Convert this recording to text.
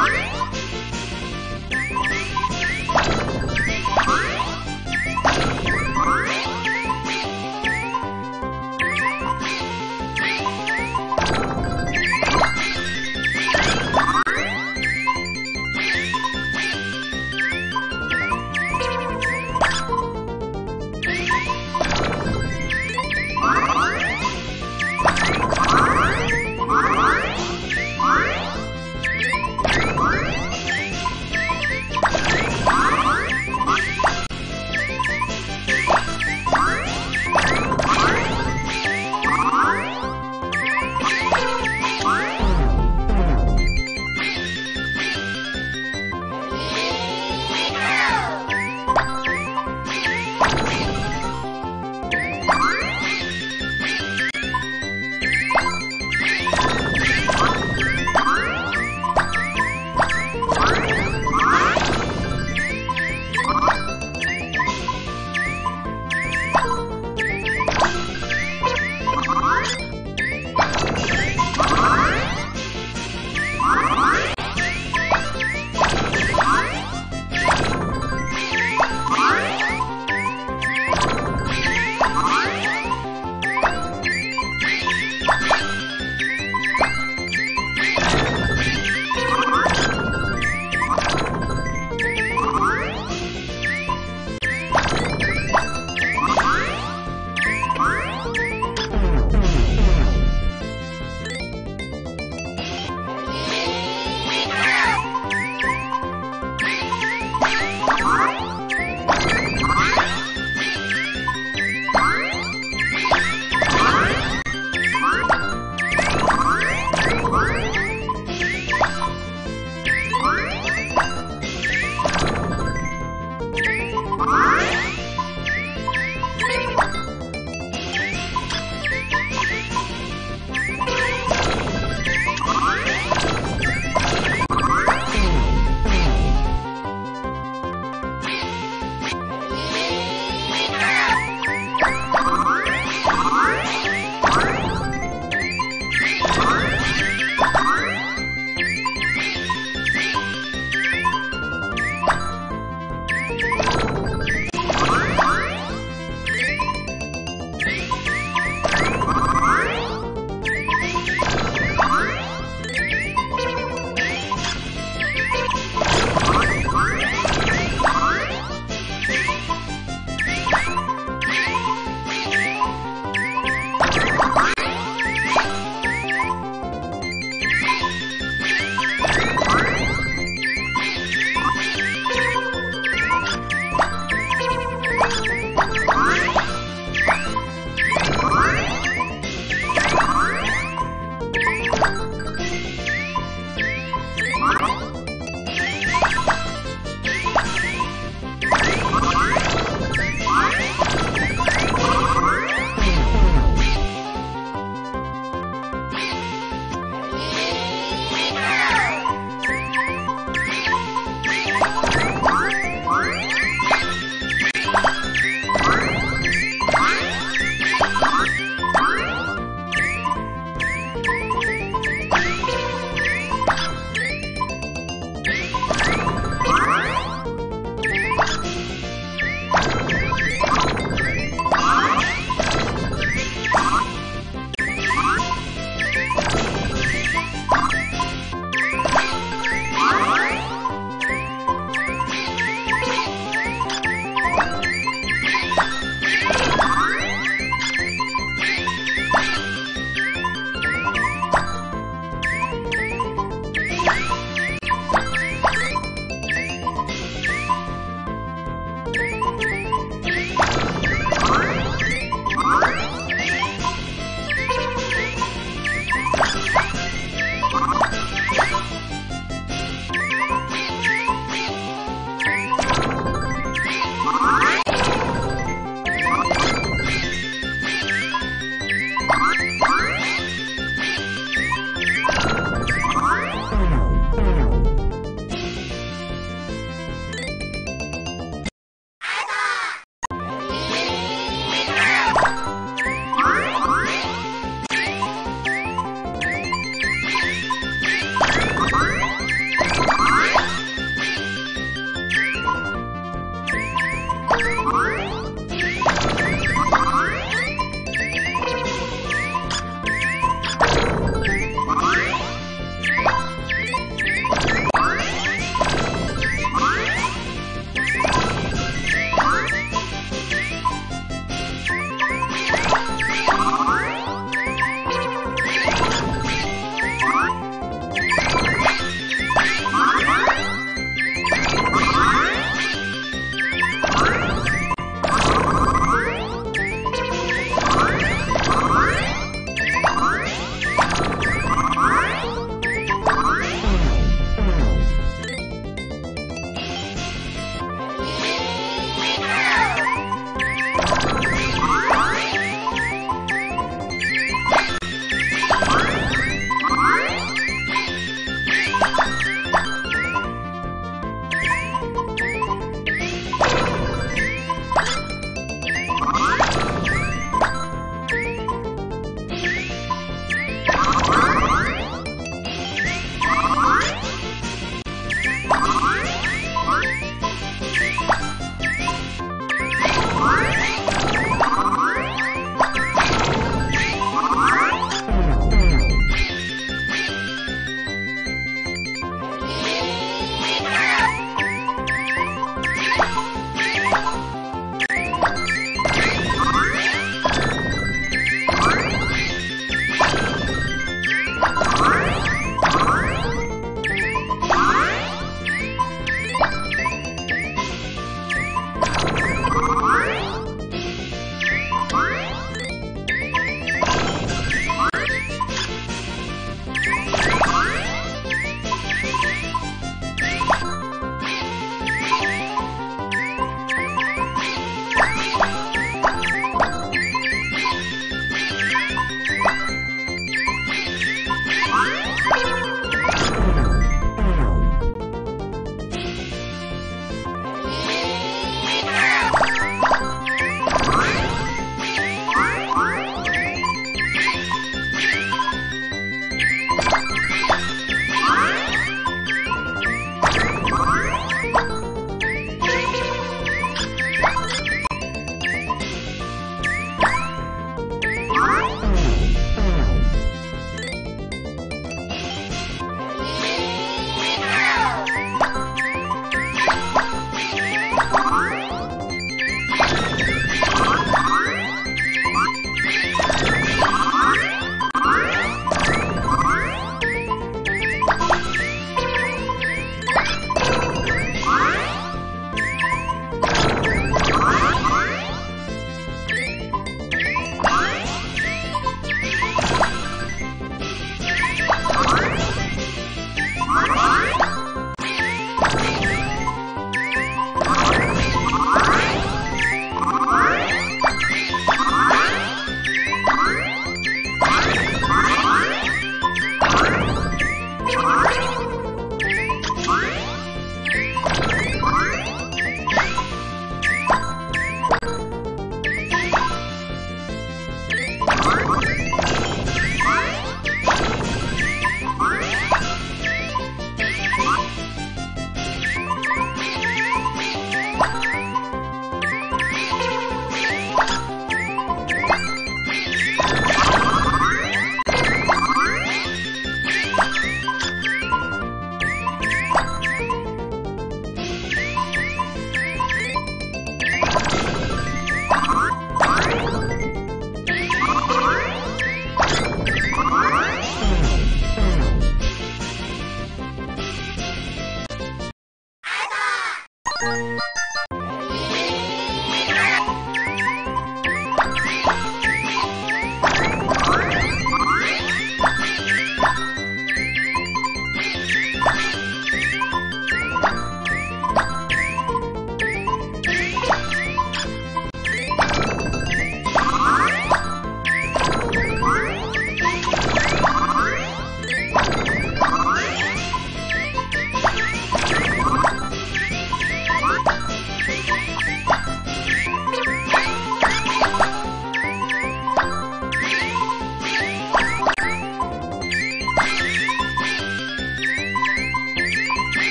What?